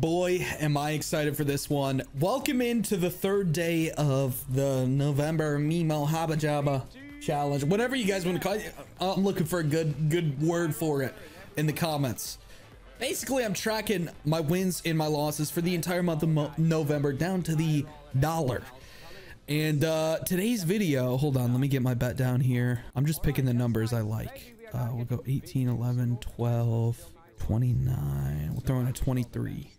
Boy, am I excited for this one. Welcome into the third day of the November Mimo Habajaba challenge. Whatever you guys want to call it. I'm looking for a good word for it in the comments. Basically, I'm tracking my wins and my losses for the entire month of November down to the dollar. And today's video, hold on, let me get my bet down here. I'm just picking the numbers I like. We'll go 18, 11, 12, 29. We'll throw in a 23.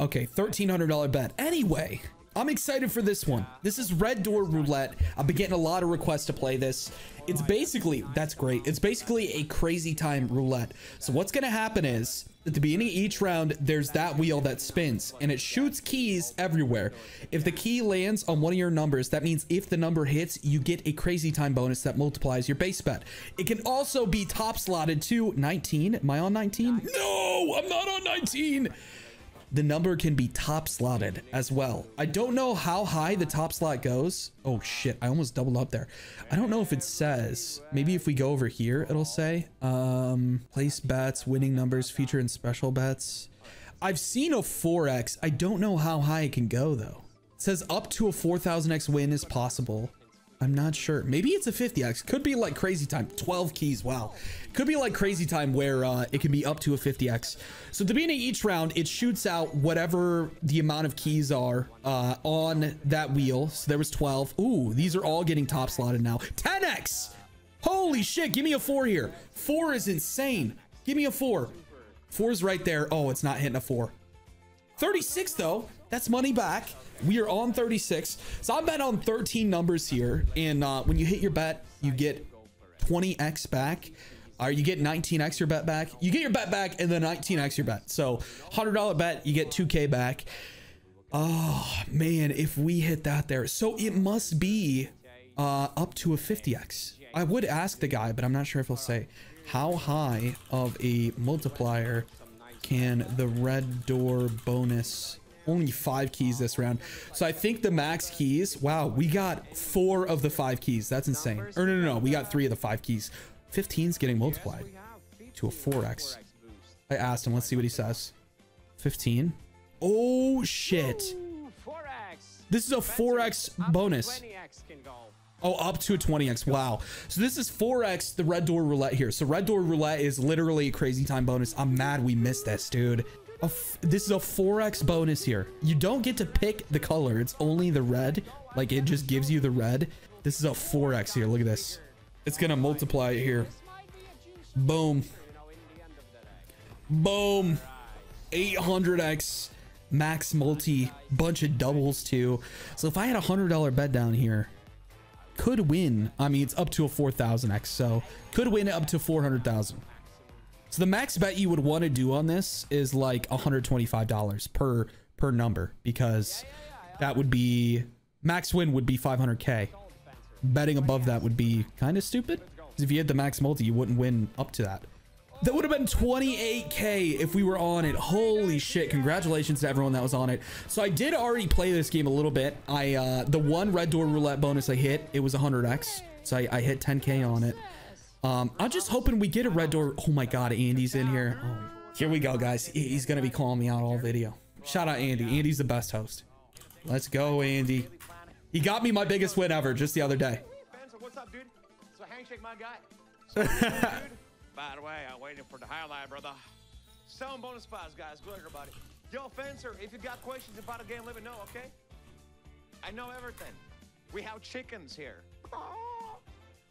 Okay, $1,300 bet. Anyway, I'm excited for this one. This is Red Door Roulette. I've been getting a lot of requests to play this. It's basically, that's great. It's basically a Crazy Time roulette. So what's going to happen is, at the beginning of each round, there's that wheel that spins and it shoots keys everywhere. If the key lands on one of your numbers, that means if the number hits, you get a Crazy Time bonus that multiplies your base bet. It can also be top slotted to 19. Am I on 19? No, I'm not on 19. The number can be top slotted as well. I don't know how high the top slot goes. Oh shit, I almost doubled up there. I don't know if it says, maybe if we go over here, it'll say, place bets, winning numbers, feature and special bets. I've seen a 4X. I don't know how high it can go though. It says up to a 4,000X win is possible. I'm not sure. Maybe it's a 50X. Could be like Crazy Time. 12 keys. Wow. Could be like Crazy Time where it can be up to a 50X. So at the beginning of each round, it shoots out whatever the amount of keys are on that wheel. So there was 12. Ooh, these are all getting top slotted now. 10X. Holy shit. Give me a 4 here. 4 is insane. Give me a 4. 4 is right there. Oh, it's not hitting a 4. 36 though. That's money back. We are on 36. So I bet on 13 numbers here. And when you hit your bet, you get 20X back. Or you get 19X your bet back. You get your bet back and then 19X your bet. So $100 bet, you get 2K back. Oh man, if we hit that there. So it must be up to a 50X. I would ask the guy, but I'm not sure if he'll say how high of a multiplier can the Red Door bonus. Only 5 keys this round. So I think the max keys. Wow, we got 4 of the 5 keys. That's insane. Or no. We got 3 of the 5 keys. 15's getting multiplied to a 4X. I asked him. Let's see what he says. 15. Oh, shit. This is a 4X bonus. Oh, up to a 20X. Wow. So this is 4X, the Red Door Roulette here. So Red Door Roulette is literally a Crazy Time bonus. I'm mad we missed this, dude. This is a 4X bonus here. You don't get to pick the color. It's only the red. Like it just gives you the red. This is a 4X here. Look at this. It's going to multiply it here. Boom. Boom. 800X max multi. Bunch of doubles too. So if I had a $100 bet down here, could win. I mean, it's up to a 4,000X. So could win up to 400,000. So the max bet you would want to do on this is like $125 per number, because that would be max win would be 500K. Betting above that would be kind of stupid, because if you hit the max multi, you wouldn't win up to that. That would have been 28K if we were on it. Holy shit. Congratulations to everyone that was on it. So I did already play this game a little bit. The one Red Door Roulette bonus I hit, it was 100X. So I hit 10K on it. I'm just hoping we get a Red Door. Oh my God, Andy's in here. Oh, here we go, guys. He's going to be calling me out all video. Shout out Andy. Andy's the best host. Let's go, Andy. He got me my biggest win ever just the other day. What's up, dude? So handshake, my guy. By the way, I'm waiting for the highlight, brother. Selling bonus spots, guys. Good luck, everybody. Yo, Fencer, if you got questions about a game, let me know, okay? I know everything. We have chickens here.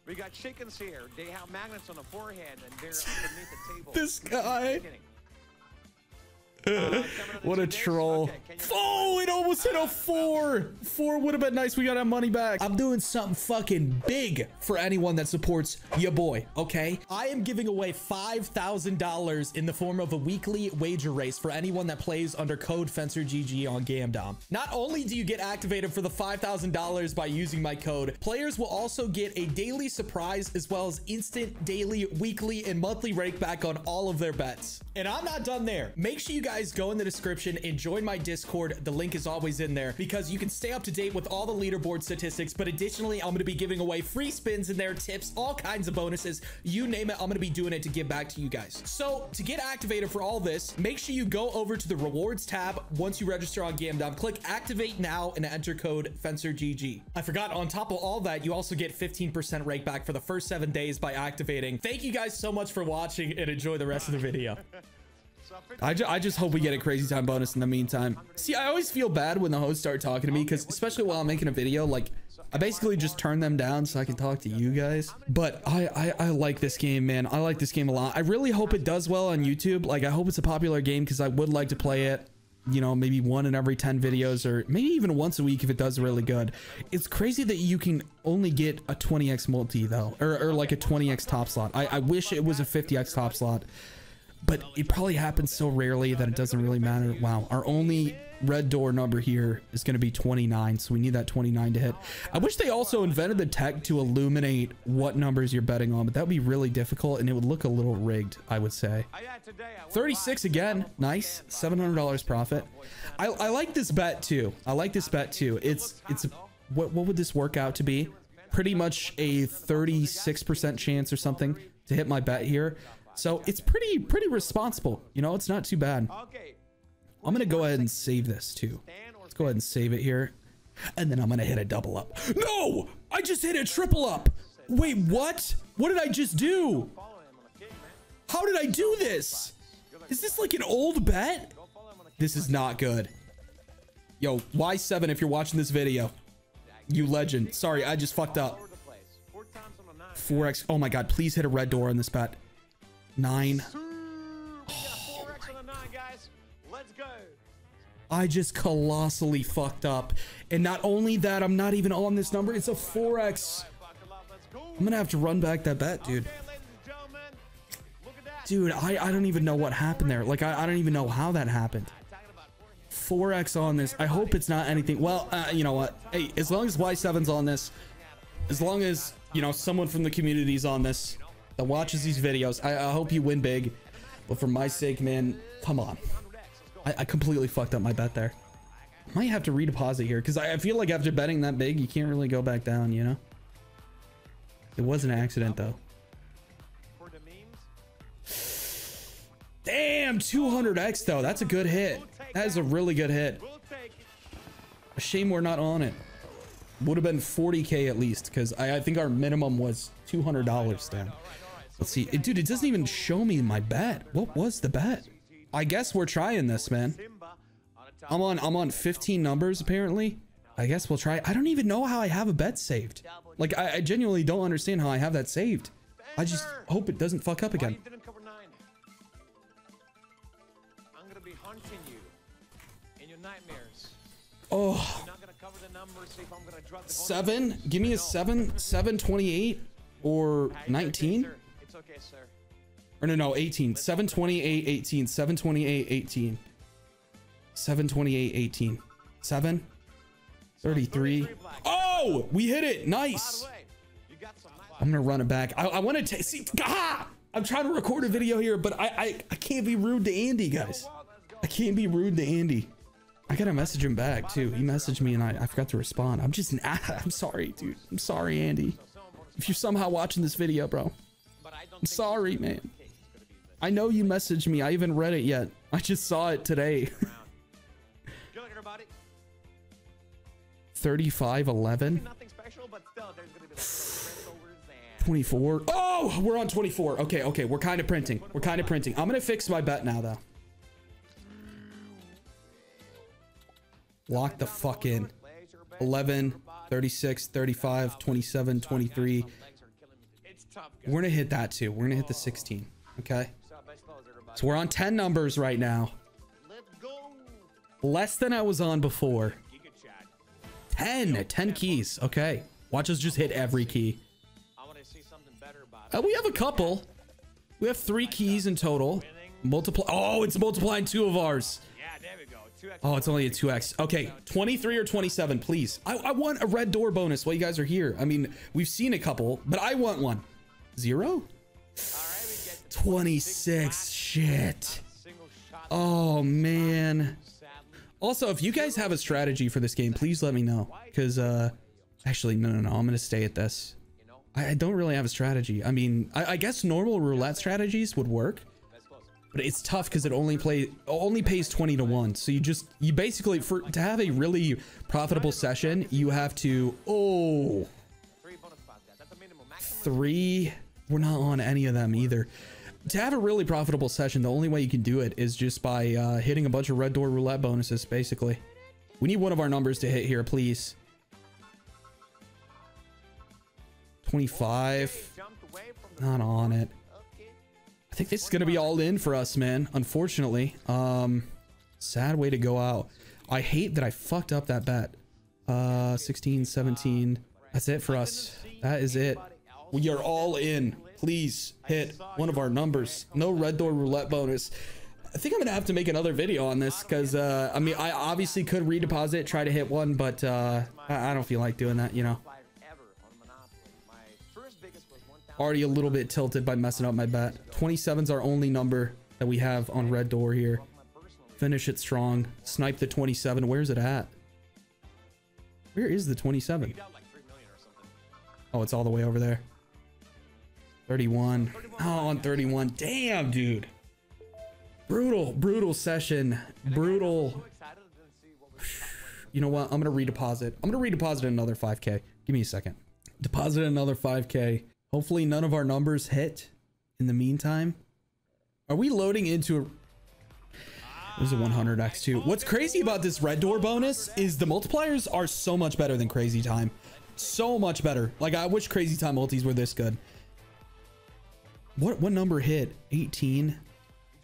We got chickens here. They have magnets on the forehead and they're underneath the table. This guy. What a troll. Okay, oh, it almost hit a 4. 4 would have been nice. We got our money back. I'm doing something fucking big for anyone that supports your boy, okay? I am giving away $5,000 in the form of a weekly wager race for anyone that plays under code FencerGG on Gamdom. Not only do you get activated for the $5,000 by using my code, players will also get a daily surprise as well as instant daily, weekly, and monthly rake back on all of their bets. And I'm not done there. Make sure you guys go in the description and join my Discord. The link is always in there because you can stay up to date with all the leaderboard statistics. But additionally, I'm going to be giving away free spins in there, tips, all kinds of bonuses. You name it, I'm going to be doing it to give back to you guys. So to get activated for all this, make sure you go over to the rewards tab. Once you register on Gamdom, click activate now and enter code FencerGG. I forgot, on top of all that, you also get 15% rake back for the first 7 days by activating. Thank you guys so much for watching and enjoy the rest of the video. I just hope we get a Crazy Time bonus in the meantime. See, I always feel bad when the hosts start talking to me because especially while I'm making a video, like I basically just turn them down so I can talk to you guys. But I like this game, man. I like this game a lot. I really hope it does well on YouTube. Like, I hope it's a popular game because I would like to play it, you know, maybe 1 in every 10 videos or maybe even once a week if it does really good. It's crazy that you can only get a 20x multi though, or like a 20x top slot. I wish it was a 50x top slot, but it probably happens so rarely that it doesn't really matter. Wow, our only red door number here is going to be 29, so we need that 29 to hit. I wish they also invented the tech to illuminate what numbers you're betting on, but that would be really difficult and it would look a little rigged, I would say. 36 again, nice. $700 profit. I like this bet too. I like this bet too. It's what would this work out to be? Pretty much a 36% chance or something to hit my bet here. So it's pretty responsible. You know, it's not too bad. I'm going to go ahead and save this too. Let's go ahead and save it here. And then I'm going to hit a double up. No, I just hit a triple up. Wait, what? What did I just do? How did I do this? Is this like an old bet? This is not good. Yo, Y7, if you're watching this video, you legend. Sorry, I just fucked up. 4X. Oh my God, please hit a red door on this bet. 9. Oh, I just colossally fucked up. And not only that, I'm not even on this number. It's a 4X. I'm gonna have to run back that bet, dude. Dude, I don't even know what happened there. Like, I don't even know how that happened. 4X on this. I hope it's not anything. Well, you know what? Hey, as long as Y7's on this, as long as, you know, someone from the community's on this that watches these videos, I hope you win big. But for my sake, man, come on. I completely fucked up my bet there. Might have to redeposit here because I feel like after betting that big, you can't really go back down, you know? It was an accident though. Damn, 200x though. That's a good hit. That is a really good hit. A shame we're not on it. Would have been 40k at least because I think our minimum was $200 then. Let's see. Dude, it doesn't even show me my bet. What was the bet? I guess we're trying this, man. I'm on 15 numbers apparently. I guess we'll try. I don't even know how I have a bet saved. Like, I genuinely don't understand how I have that saved. I just hope it doesn't fuck up again. Oh, 7. Give me a 7. 728 or 19. It's okay, sir. Or no, 18. 728, 18. 728, 18. 728, 18. 7. 33. Oh, we hit it. Nice. I'm gonna run it back. I want to see. Ah! I'm trying to record a video here, but I can't be rude to Andy, guys. I can't be rude to Andy. I gotta message him back too. He messaged me and I forgot to respond. I'm just an ass. I'm sorry, dude. I'm sorry, Andy. If you're somehow watching this video, bro, I'm sorry, man. I know you messaged me. I haven't read it yet. I just saw it today. 35, 11, 24. Oh, we're on 24. Okay. Okay. We're kind of printing. We're kind of printing. I'm going to fix my bet now though. Lock the fuck in. 11, 36, 35, 27, 23. We're going to hit that too. We're going to hit the 16. Okay. So we're on 10 numbers right now. Less than I was on before. 10 keys. Okay. Watch us just hit every key. We have a couple. We have 3 keys in total. Multiply. Oh, it's multiplying 2 of ours. Oh, it's only a 2x. Okay, 23 or 27, please. I want a red door bonus while you guys are here. I mean, we've seen a couple, but I want one. 0? 26. Shit. Oh man. Also, if you guys have a strategy for this game, please let me know, because actually no, I'm gonna stay at this. I don't really have a strategy. I mean, I guess normal roulette strategies would work, but it's tough because it only pays 20 to 1. So you basically, for to have a really profitable session, you have to three. We're not on any of them either. To have a really profitable session, the only way you can do it is just by hitting a bunch of Red Door Roulette bonuses, basically. We need one of our numbers to hit here, please. 25. Not on it. I think this is going to be all in for us, man, unfortunately. Sad way to go out. I hate that I fucked up that bet. 16, 17. That's it for us. That is it. We are all in. Please hit one of our numbers. No Red Door Roulette bonus. I think I'm gonna have to make another video on this, because I mean, I obviously could redeposit, try to hit one, but I don't feel like doing that, you know. Already a little bit tilted by messing up my bet. 27's our only number that we have on Red Door here. Finish it strong. Snipe the 27. Where's it at? Where is the 27? Oh, it's all the way over there. 31. Oh, on 31. Damn, dude. Brutal session. Brutal. You know what? I'm going to redeposit. I'm going to redeposit another 5K. Give me a second. Deposit another 5K. Hopefully none of our numbers hit in the meantime. Are we loading into a... There's a 100x2. What's crazy about this Red Door bonus is the multipliers are so much better than Crazy Time. So much better. Like, I wish Crazy Time multis were this good. What number hit? 18.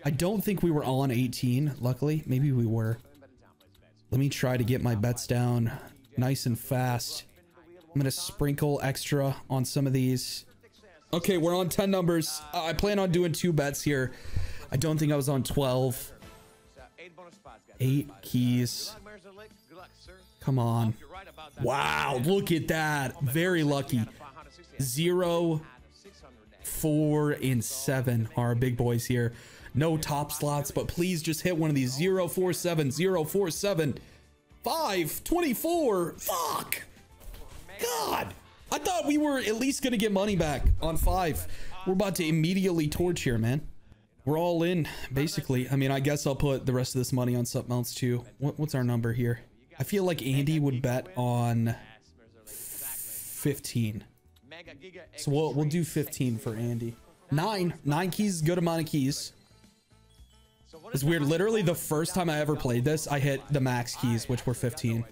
I don't think we were on 18, luckily. Maybe we were. Let me try to get my bets down nice and fast. I'm gonna sprinkle extra on some of these. Okay, we're on 10 numbers. I plan on doing 2 bets here. I don't think I was on 12. 8 keys. Come on. Wow, look at that. Very lucky. 0, 4, and 7 are our big boys here. No top slots, but please just hit one of these. 0, 4, 7, 0, 4, 7. 5, 24. Fuck. God. I thought we were at least going to get money back on 5. We're about to immediately torch here, man. We're all in, basically. I mean, I guess I'll put the rest of this money on something else, too. What's our number here? I feel like Andy would bet on 15. So we'll do 15 for Andy. 9 keys, good amount of keys. It's weird. Literally the first time I ever played this, I hit the max keys, which were 15.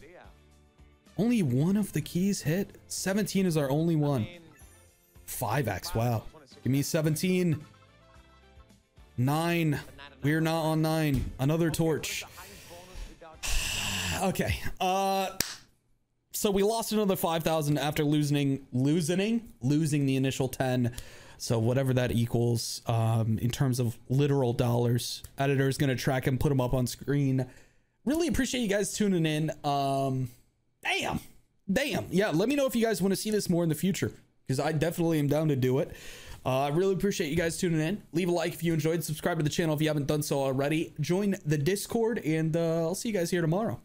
Only one of the keys hit. 17 is our only one. 5x. Wow. Give me 17. 9. We're not on 9. Another torch. Okay. So we lost another 5,000 after losing the initial 10. So whatever that equals, in terms of literal dollars, editor is going to track and put them up on screen. Really appreciate you guys tuning in. Damn. Yeah. Let me know if you guys want to see this more in the future, because I definitely am down to do it. I really appreciate you guys tuning in. Leave a like if you enjoyed, subscribe to the channel if you haven't done so already, join the Discord, and I'll see you guys here tomorrow.